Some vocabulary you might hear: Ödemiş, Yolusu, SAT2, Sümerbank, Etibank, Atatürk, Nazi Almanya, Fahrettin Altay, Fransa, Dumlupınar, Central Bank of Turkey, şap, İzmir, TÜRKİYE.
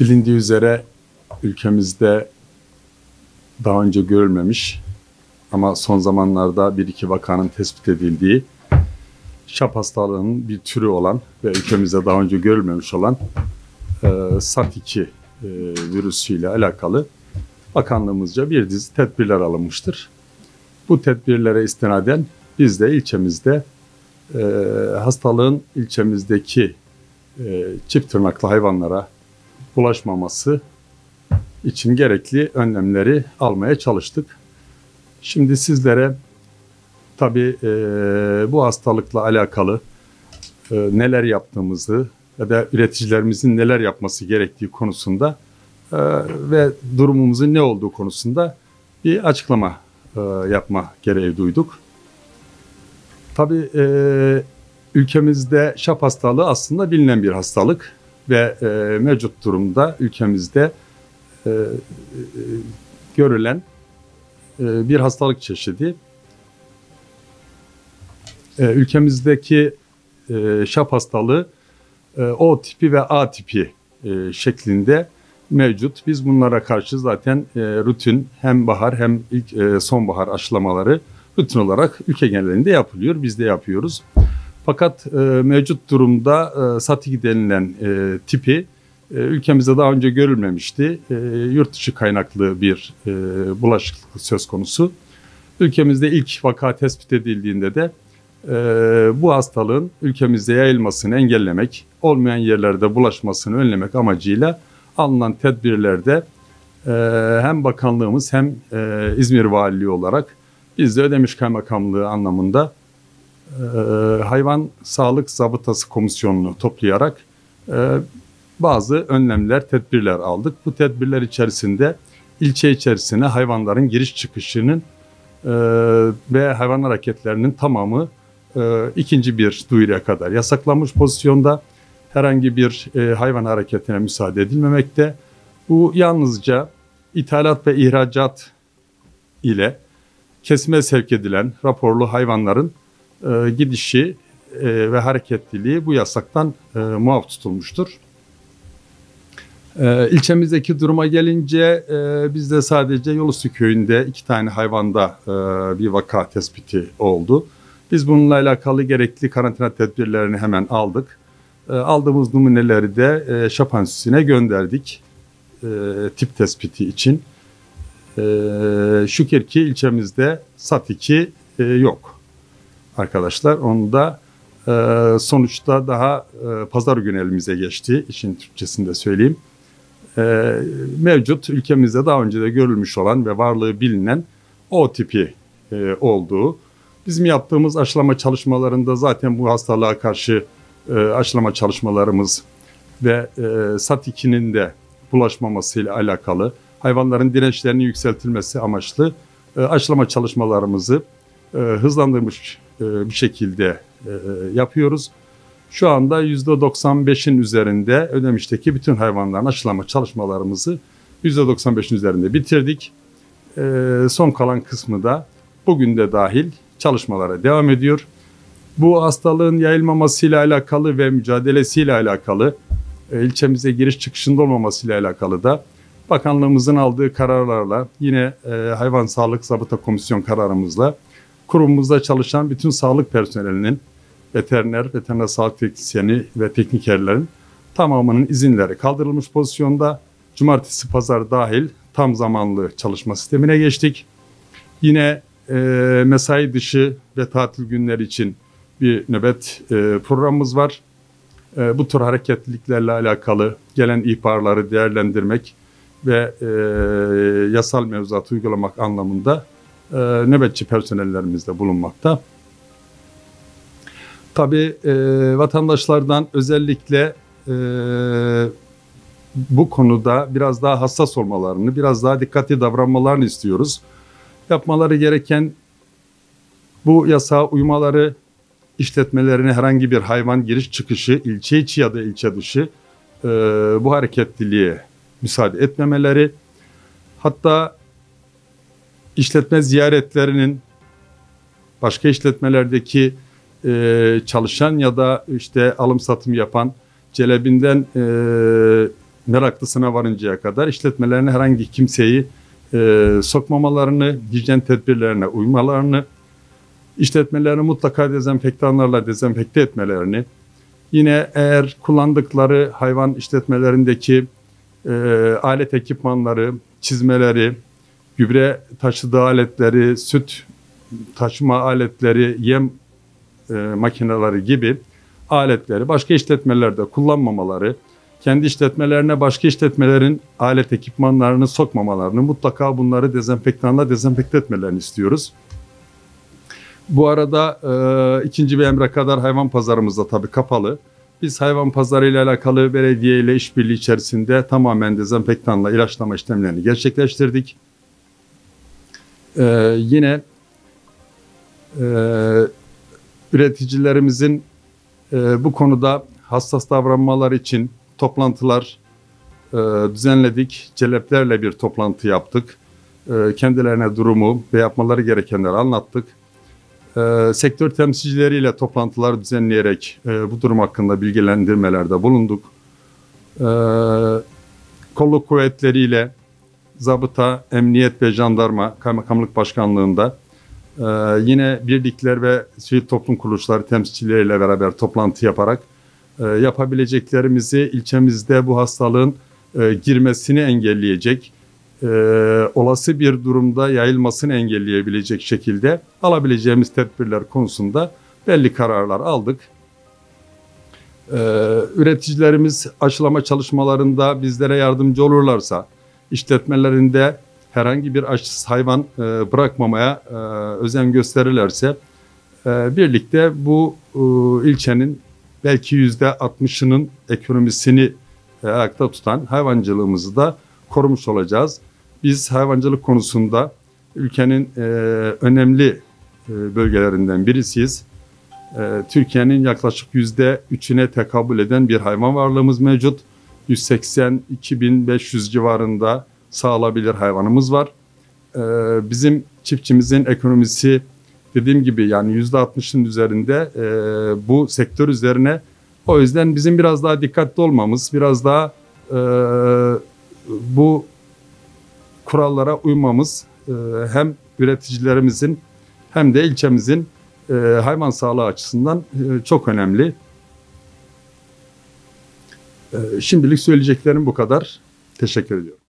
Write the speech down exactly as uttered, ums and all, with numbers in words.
Bilindiği üzere ülkemizde daha önce görülmemiş ama son zamanlarda bir iki vakanın tespit edildiği şap hastalığının bir türü olan ve ülkemizde daha önce görülmemiş olan e, S A T iki e, virüsüyle alakalı bakanlığımızca bir dizi tedbirler alınmıştır. Bu tedbirlere istinaden biz de ilçemizde e, hastalığın ilçemizdeki e, çift tırnaklı hayvanlara bulaşmaması için gerekli önlemleri almaya çalıştık. Şimdi sizlere tabii e, bu hastalıkla alakalı e, neler yaptığımızı ya da üreticilerimizin neler yapması gerektiği konusunda e, ve durumumuzun ne olduğu konusunda bir açıklama e, yapma gereği duyduk. Tabii e, ülkemizde şap hastalığı aslında bilinen bir hastalık ve e, mevcut durumda ülkemizde e, e, görülen e, bir hastalık çeşidi. E, ülkemizdeki e, şap hastalığı e, O tipi ve A tipi e, şeklinde mevcut. Biz bunlara karşı zaten e, rutin hem bahar hem ilk e, sonbahar aşılamaları rutin olarak ülke genelinde yapılıyor. Biz de yapıyoruz. Fakat e, mevcut durumda e, S A T iki denilen e, tipi e, ülkemizde daha önce görülmemişti. E, yurt dışı kaynaklı bir e, bulaşıklık söz konusu. Ülkemizde ilk vaka tespit edildiğinde de e, bu hastalığın ülkemizde yayılmasını engellemek, olmayan yerlerde bulaşmasını önlemek amacıyla alınan tedbirlerde e, hem bakanlığımız hem e, İzmir Valiliği olarak biz de Ödemiş Kaymakamlığı anlamında Ee, hayvan Sağlık Zabıtası Komisyonu'nu toplayarak e, bazı önlemler, tedbirler aldık. Bu tedbirler içerisinde ilçe içerisine hayvanların giriş çıkışının e, ve hayvan hareketlerinin tamamı e, ikinci bir duyuruya kadar yasaklanmış pozisyonda. Herhangi bir e, hayvan hareketine müsaade edilmemekte. Bu yalnızca ithalat ve ihracat ile kesime sevk edilen raporlu hayvanların gidişi ve hareketliliği bu yasaktan muaf tutulmuştur. İlçemizdeki duruma gelince bizde sadece Yolusu köyünde iki tane hayvanda bir vaka tespiti oldu. Biz bununla alakalı gerekli karantina tedbirlerini hemen aldık. Aldığımız numuneleri de şap enstitüsüne gönderdik tip tespiti için. Şükür ki ilçemizde S A T iki yok. Arkadaşlar onu da e, sonuçta daha e, pazar günü elimize geçti. İşin Türkçesini de söyleyeyim. E, mevcut ülkemizde daha önce de görülmüş olan ve varlığı bilinen O tipi e, olduğu. Bizim yaptığımız aşılama çalışmalarında zaten bu hastalığa karşı e, aşılama çalışmalarımız ve e, S A T ikinin de bulaşmamasıyla alakalı hayvanların dirençlerinin yükseltilmesi amaçlı e, aşılama çalışmalarımızı e, hızlandırmış bir şekilde yapıyoruz. Şu anda yüzde doksan beşin üzerinde Ödemiş'teki bütün hayvanların aşılama çalışmalarımızı yüzde doksan beşin üzerinde bitirdik. Son kalan kısmı da bugün de dahil çalışmalara devam ediyor. Bu hastalığın yayılmamasıyla alakalı ve mücadelesiyle alakalı ilçemize giriş çıkışında olmamasıyla alakalı da bakanlığımızın aldığı kararlarla yine Hayvan Sağlık Zabıta Komisyon kararımızla kurumumuzda çalışan bütün sağlık personelinin, veteriner, veteriner sağlık teknisyeni ve teknikerlerin tamamının izinleri kaldırılmış pozisyonda. Cumartesi, pazar dahil tam zamanlı çalışma sistemine geçtik. Yine e, mesai dışı ve tatil günleri için bir nöbet e, programımız var. E, bu tür hareketliliklerle alakalı gelen ihbarları değerlendirmek ve e, yasal mevzuatı uygulamak anlamında Ee, nöbetçi personellerimizde bulunmakta. Tabii e, vatandaşlardan özellikle e, bu konuda biraz daha hassas olmalarını, biraz daha dikkatli davranmalarını istiyoruz. Yapmaları gereken bu yasağa uymaları, işletmelerine herhangi bir hayvan giriş çıkışı, ilçe içi ya da ilçe dışı e, bu hareketliliğe müsaade etmemeleri, hatta İşletme ziyaretlerinin başka işletmelerdeki e, çalışan ya da işte alım satım yapan celebinden e, meraklısına varıncaya kadar işletmelerine herhangi kimseyi e, sokmamalarını, hijyen tedbirlerine uymalarını, işletmelerini mutlaka dezenfektanlarla dezenfekte etmelerini, yine eğer kullandıkları hayvan işletmelerindeki e, alet ekipmanları, çizmeleri, gübre taşıdığı aletleri, süt taşıma aletleri, yem e, makineleri gibi aletleri başka işletmelerde kullanmamaları, kendi işletmelerine başka işletmelerin alet ekipmanlarını sokmamalarını, mutlaka bunları dezenfektanla dezenfekte etmelerini istiyoruz. Bu arada e, ikinci bir emre kadar hayvan pazarımız da tabii kapalı. Biz hayvan pazarı ile alakalı belediye ile işbirliği içerisinde tamamen dezenfektanla ilaçlama işlemlerini gerçekleştirdik. E, yine e, üreticilerimizin e, bu konuda hassas davranmaları için toplantılar e, düzenledik. Celeplerle bir toplantı yaptık. E, kendilerine durumu ve yapmaları gerekenleri anlattık. E, sektör temsilcileriyle toplantılar düzenleyerek e, bu durum hakkında bilgilendirmelerde bulunduk. E, kolluk kuvvetleriyle zabıta, emniyet ve jandarma kaymakamlık başkanlığında e, yine birlikler ve sivil toplum kuruluşları temsilcileriyle beraber toplantı yaparak e, yapabileceklerimizi, ilçemizde bu hastalığın e, girmesini engelleyecek, Ee, olası bir durumda yayılmasını engelleyebilecek şekilde alabileceğimiz tedbirler konusunda belli kararlar aldık. Ee, üreticilerimiz aşılama çalışmalarında bizlere yardımcı olurlarsa, işletmelerinde herhangi bir aşısız hayvan e, bırakmamaya e, özen gösterirlerse, e, birlikte bu e, ilçenin belki yüzde altmışının ekonomisini e, ayakta tutan hayvancılığımızı da korumuş olacağız. Biz hayvancılık konusunda ülkenin e, önemli e, bölgelerinden birisiyiz. E, Türkiye'nin yaklaşık yüzde üçüne tekabül eden bir hayvan varlığımız mevcut. yüz seksen iki bin beş yüz civarında sağılabilir hayvanımız var. E, bizim çiftçimizin ekonomisi dediğim gibi yani yüzde altmışın üzerinde e, bu sektör üzerine. O yüzden bizim biraz daha dikkatli olmamız, biraz daha e, bu kurallara uymamız hem üreticilerimizin hem de ilçemizin hayvan sağlığı açısından çok önemli. Şimdilik söyleyeceklerim bu kadar. Teşekkür ediyorum.